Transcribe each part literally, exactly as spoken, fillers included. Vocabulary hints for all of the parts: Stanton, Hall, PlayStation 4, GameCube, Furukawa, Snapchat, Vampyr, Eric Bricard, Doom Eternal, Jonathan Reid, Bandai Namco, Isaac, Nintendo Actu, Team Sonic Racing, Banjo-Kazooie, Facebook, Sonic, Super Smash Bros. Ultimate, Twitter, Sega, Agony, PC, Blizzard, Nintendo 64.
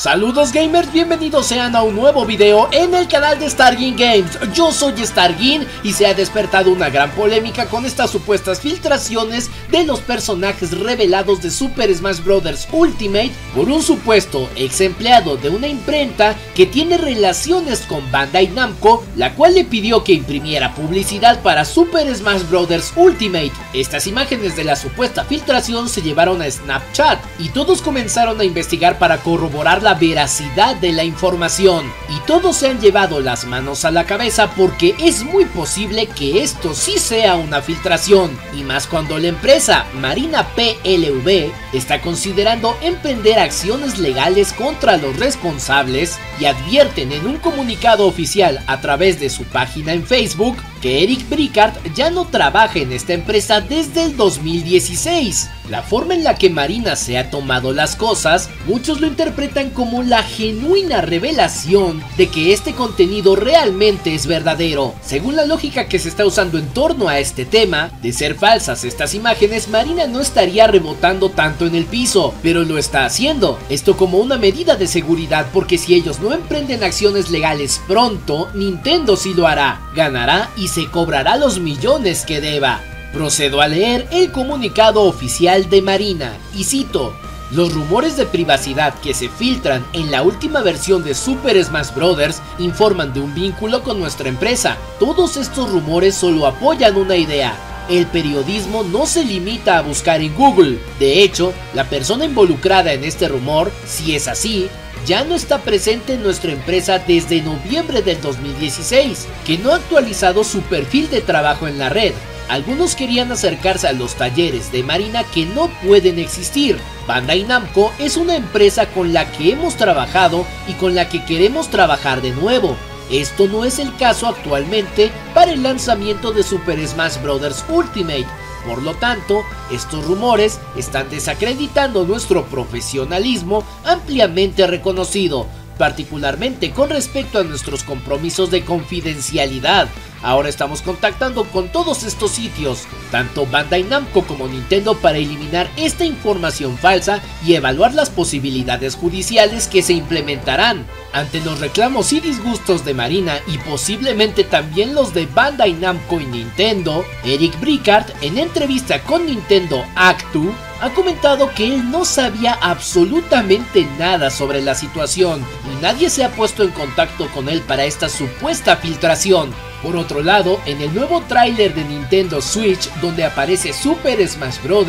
Saludos gamers, bienvenidos sean a un nuevo video en el canal de Stargin Games. Yo soy Stargin y se ha despertado una gran polémica con estas supuestas filtraciones de los personajes revelados de Super Smash Bros. Ultimate por un supuesto ex empleado de una imprenta que tiene relaciones con Bandai Namco, la cual le pidió que imprimiera publicidad para Super Smash Bros. Ultimate. Estas imágenes de la supuesta filtración se llevaron a Snapchat y todos comenzaron a investigar para corroborar la La veracidad de la información, y todos se han llevado las manos a la cabeza porque es muy posible que esto sí sea una filtración, y más cuando la empresa Marina P L V está considerando emprender acciones legales contra los responsables y advierten en un comunicado oficial a través de su página en Facebook que Eric Bricard ya no trabaja en esta empresa desde el dos mil dieciséis. La forma en la que Marina se ha tomado las cosas, muchos lo interpretan como la genuina revelación de que este contenido realmente es verdadero. Según la lógica que se está usando en torno a este tema, de ser falsas estas imágenes, Marina no estaría rebotando tanto en el piso, pero lo está haciendo. Esto como una medida de seguridad, porque si ellos no emprenden acciones legales pronto, Nintendo sí lo hará, ganará y se cobrará los millones que deba. Procedo a leer el comunicado oficial de Marina, y cito: los rumores de privacidad que se filtran en la última versión de Super Smash Bros. Informan de un vínculo con nuestra empresa. Todos estos rumores solo apoyan una idea. El periodismo no se limita a buscar en Google. De hecho, la persona involucrada en este rumor, si es así, ya no está presente en nuestra empresa desde noviembre del dos mil dieciséis, que no ha actualizado su perfil de trabajo en la red. Algunos querían acercarse a los talleres de Marina que no pueden existir. Bandai Namco es una empresa con la que hemos trabajado y con la que queremos trabajar de nuevo. Esto no es el caso actualmente para el lanzamiento de Super Smash Bros. Ultimate. Por lo tanto, estos rumores están desacreditando nuestro profesionalismo ampliamente reconocido, particularmente con respecto a nuestros compromisos de confidencialidad. Ahora estamos contactando con todos estos sitios, tanto Bandai Namco como Nintendo, para eliminar esta información falsa y evaluar las posibilidades judiciales que se implementarán. Ante los reclamos y disgustos de Marina y posiblemente también los de Bandai Namco y Nintendo, Eric Bricard, en entrevista con Nintendo Actu, ha comentado que él no sabía absolutamente nada sobre la situación y nadie se ha puesto en contacto con él para esta supuesta filtración. Por otro lado, en el nuevo tráiler de Nintendo Switch, donde aparece Super Smash Bros.,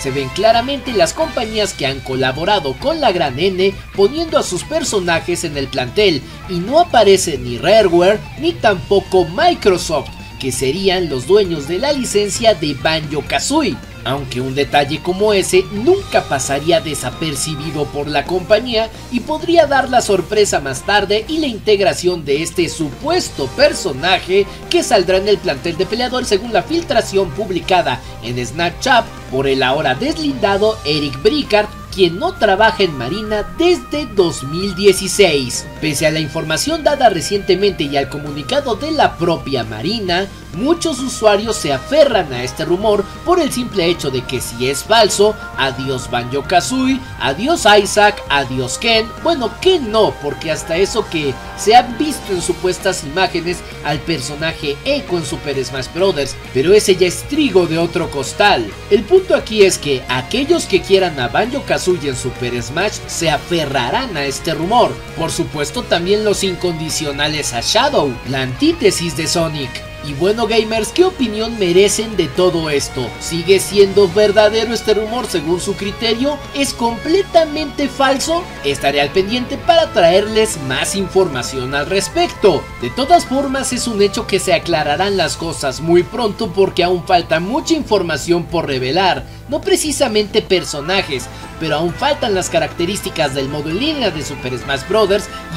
se ven claramente las compañías que han colaborado con la Gran N poniendo a sus personajes en el plantel, y no aparece ni Rareware ni tampoco Microsoft, que serían los dueños de la licencia de Banjo-Kazooie. Aunque un detalle como ese nunca pasaría desapercibido por la compañía y podría dar la sorpresa más tarde y la integración de este supuesto personaje que saldrá en el plantel de peleador, según la filtración publicada en Snapchat por el ahora deslindado Eric Bricard, quien no trabaja en Marina desde dos mil dieciséis. Pese a la información dada recientemente y al comunicado de la propia Marina, muchos usuarios se aferran a este rumor por el simple hecho de que si es falso, adiós Banjo-Kazooie, adiós Isaac, adiós Ken. Bueno, que no, porque hasta eso que se han visto en supuestas imágenes al personaje Echo en Super Smash Bros., pero ese ya es trigo de otro costal. El punto aquí es que aquellos que quieran a Banjo-Kazooie y en Super Smash se aferrarán a este rumor. Por supuesto, también los incondicionales a Shadow, la antítesis de Sonic. Y bueno gamers, ¿qué opinión merecen de todo esto? ¿Sigue siendo verdadero este rumor según su criterio? ¿Es completamente falso? Estaré al pendiente para traerles más información al respecto. De todas formas, es un hecho que se aclararán las cosas muy pronto porque aún falta mucha información por revelar. No precisamente personajes, pero aún faltan las características del modo en línea de Super Smash Bros.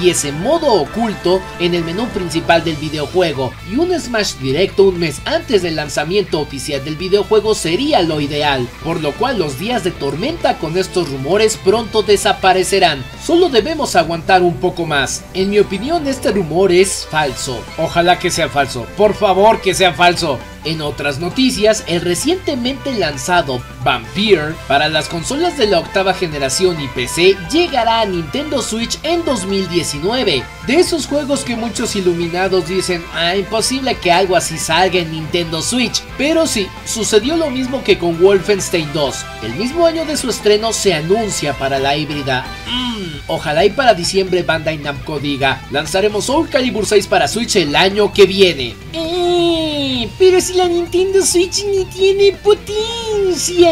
Y ese modo oculto en el menú principal del videojuego. Y un Smash directo un mes antes del lanzamiento oficial del videojuego sería lo ideal, por lo cual los días de tormenta con estos rumores pronto desaparecerán. Solo debemos aguantar un poco más. En mi opinión, este rumor es falso. Ojalá que sea falso. Por favor, que sea falso. En otras noticias, el recientemente lanzado Vampyr para las consolas de la octava generación y P C llegará a Nintendo Switch en dos mil diecinueve. De esos juegos que muchos iluminados dicen, ah, imposible que algo así salga en Nintendo Switch. Pero sí, sucedió lo mismo que con Wolfenstein dos. El mismo año de su estreno se anuncia para la híbrida. Mmm, ojalá y para diciembre Bandai Namco diga, lanzaremos Soul Calibur seis para Switch el año que viene. Pero si la Nintendo Switch ni tiene potencia.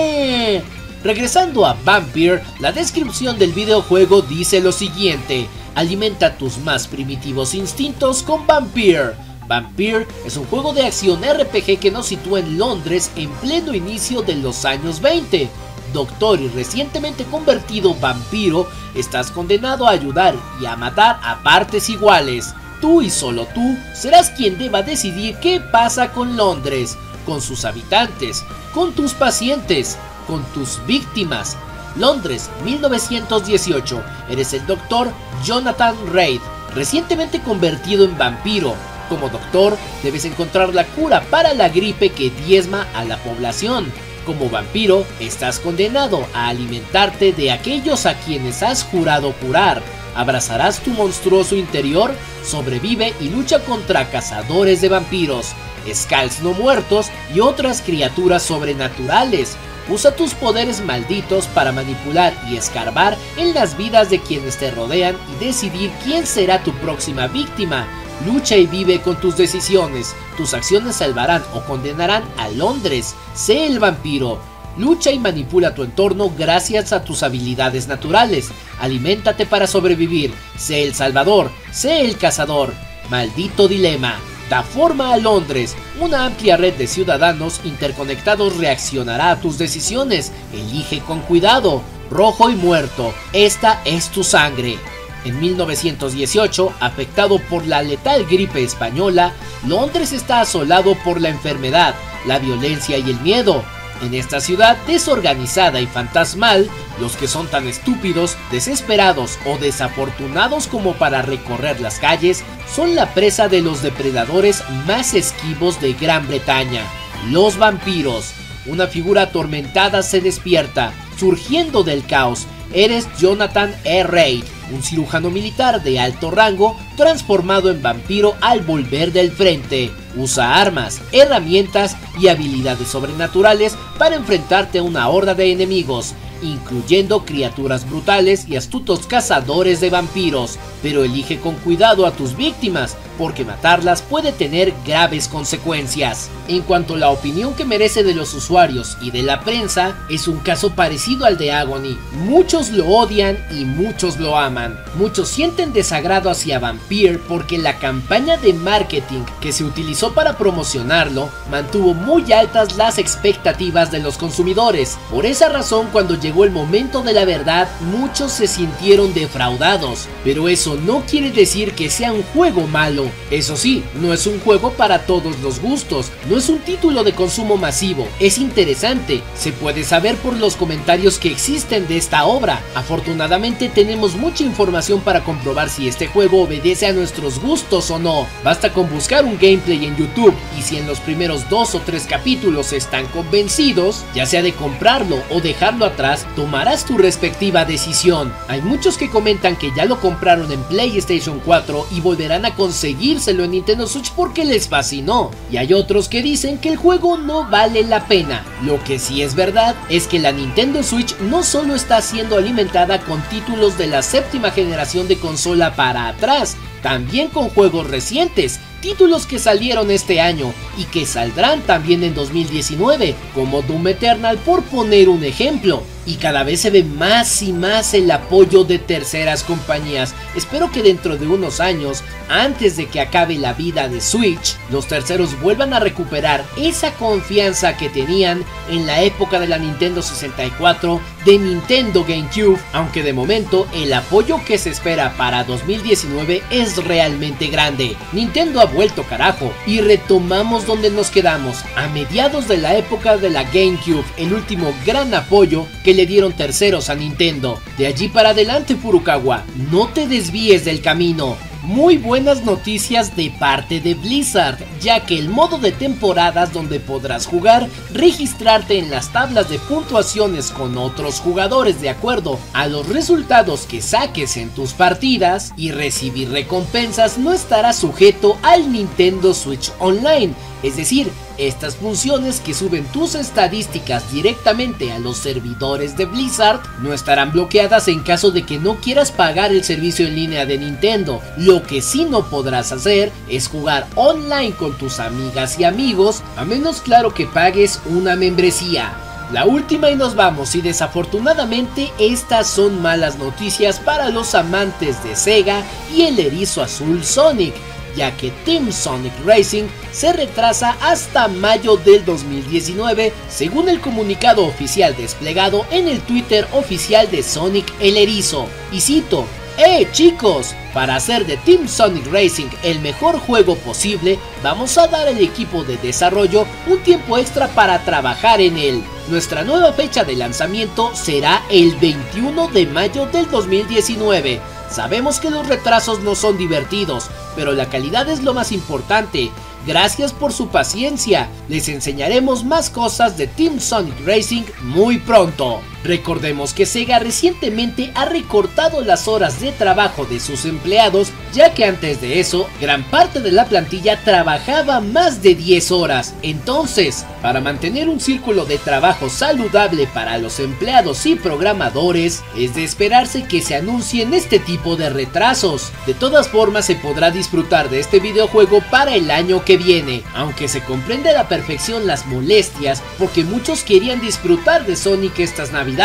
Regresando a Vampyr, la descripción del videojuego dice lo siguiente: alimenta tus más primitivos instintos con Vampyr. Vampyr es un juego de acción R P G que nos sitúa en Londres en pleno inicio de los años veinte. Doctor y recientemente convertido vampiro, estás condenado a ayudar y a matar a partes iguales. Tú y solo tú serás quien deba decidir qué pasa con Londres, con sus habitantes, con tus pacientes, con tus víctimas. Londres, mil novecientos dieciocho. Eres el doctor Jonathan Reid, recientemente convertido en vampiro. Como doctor, debes encontrar la cura para la gripe que diezma a la población. Como vampiro, estás condenado a alimentarte de aquellos a quienes has jurado curar. Abrazarás tu monstruoso interior, sobrevive y lucha contra cazadores de vampiros, skulls no muertos y otras criaturas sobrenaturales. Usa tus poderes malditos para manipular y escarbar en las vidas de quienes te rodean y decidir quién será tu próxima víctima. Lucha y vive con tus decisiones. Tus acciones salvarán o condenarán a Londres. Sé el vampiro. Lucha y manipula tu entorno gracias a tus habilidades naturales. Aliméntate para sobrevivir. Sé el salvador. Sé el cazador. Maldito dilema. Da forma a Londres. Una amplia red de ciudadanos interconectados reaccionará a tus decisiones. Elige con cuidado. Rojo y muerto. Esta es tu sangre. En mil novecientos dieciocho, afectado por la letal gripe española, Londres está asolado por la enfermedad, la violencia y el miedo. En esta ciudad desorganizada y fantasmal, los que son tan estúpidos, desesperados o desafortunados como para recorrer las calles, son la presa de los depredadores más esquivos de Gran Bretaña, los vampiros. Una figura atormentada se despierta, surgiendo del caos. Eres Jonathan E. Reid, un cirujano militar de alto rango transformado en vampiro al volver del frente. Usa armas, herramientas y habilidades sobrenaturales para enfrentarte a una horda de enemigos, incluyendo criaturas brutales y astutos cazadores de vampiros. Pero elige con cuidado a tus víctimas, porque matarlas puede tener graves consecuencias. En cuanto a la opinión que merece de los usuarios y de la prensa, es un caso parecido al de Agony. Muchos lo odian y muchos lo aman. Muchos sienten desagrado hacia Vampyr porque la campaña de marketing que se utilizó para promocionarlo mantuvo muy altas las expectativas de los consumidores. Por esa razón, cuando llegó el momento de la verdad, muchos se sintieron defraudados. Pero eso no quiere decir que sea un juego malo. Eso sí, no es un juego para todos los gustos, no es un título de consumo masivo, es interesante, se puede saber por los comentarios que existen de esta obra. Afortunadamente tenemos mucha información para comprobar si este juego obedece a nuestros gustos o no. Basta con buscar un gameplay en YouTube y si en los primeros dos o tres capítulos están convencidos, ya sea de comprarlo o dejarlo atrás, tomarás tu respectiva decisión. Hay muchos que comentan que ya lo compraron en PlayStation cuatro y volverán a conseguirlo seguírselo en Nintendo Switch porque les fascinó, y hay otros que dicen que el juego no vale la pena. Lo que sí es verdad es que la Nintendo Switch no solo está siendo alimentada con títulos de la séptima generación de consola para atrás, también con juegos recientes, títulos que salieron este año y que saldrán también en dos mil diecinueve, como Doom Eternal por poner un ejemplo. Y cada vez se ve más y más el apoyo de terceras compañías. Espero que dentro de unos años, antes de que acabe la vida de Switch, los terceros vuelvan a recuperar esa confianza que tenían en la época de la Nintendo sesenta y cuatro, de Nintendo GameCube, aunque de momento el apoyo que se espera para dos mil diecinueve es realmente grande. Nintendo ha vuelto, carajo, y retomamos donde nos quedamos, a mediados de la época de la GameCube, el último gran apoyo que le dieron terceros a Nintendo. De allí para adelante, Furukawa, no te desvíes del camino. Muy buenas noticias de parte de Blizzard, ya que el modo de temporadas donde podrás jugar, registrarte en las tablas de puntuaciones con otros jugadores de acuerdo a los resultados que saques en tus partidas y recibir recompensas, no estará sujeto al Nintendo Switch Online, es decir, estas funciones que suben tus estadísticas directamente a los servidores de Blizzard no estarán bloqueadas en caso de que no quieras pagar el servicio en línea de Nintendo. Lo que sí no podrás hacer es jugar online con tus amigas y amigos, a menos claro que pagues una membresía. La última y nos vamos, y desafortunadamente estas son malas noticias para los amantes de Sega y el erizo azul Sonic, ya que Team Sonic Racing se retrasa hasta mayo del dos mil diecinueve, según el comunicado oficial desplegado en el Twitter oficial de Sonic el Erizo, y cito: ¡Eh chicos! Para hacer de Team Sonic Racing el mejor juego posible, vamos a dar al equipo de desarrollo un tiempo extra para trabajar en él. Nuestra nueva fecha de lanzamiento será el veintiuno de mayo del dos mil diecinueve. Sabemos que los retrasos no son divertidos, pero la calidad es lo más importante. Gracias por su paciencia, les enseñaremos más cosas de Team Sonic Racing muy pronto. Recordemos que Sega recientemente ha recortado las horas de trabajo de sus empleados, ya que antes de eso, gran parte de la plantilla trabajaba más de diez horas. Entonces, para mantener un círculo de trabajo saludable para los empleados y programadores, es de esperarse que se anuncien este tipo de retrasos. De todas formas, se podrá disfrutar de este videojuego para el año que viene, aunque se comprende a la perfección las molestias, porque muchos querían disfrutar de Sonic estas navidades.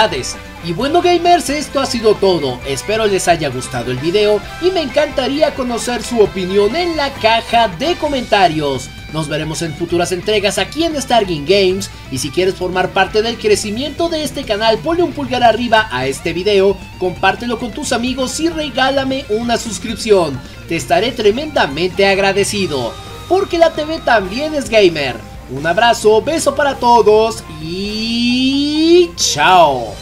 Y bueno gamers, esto ha sido todo, espero les haya gustado el video y me encantaría conocer su opinión en la caja de comentarios. Nos veremos en futuras entregas aquí en Stargin Games, y si quieres formar parte del crecimiento de este canal, ponle un pulgar arriba a este video, compártelo con tus amigos y regálame una suscripción, te estaré tremendamente agradecido, porque la T V también es gamer. Un abrazo, beso para todos y chao.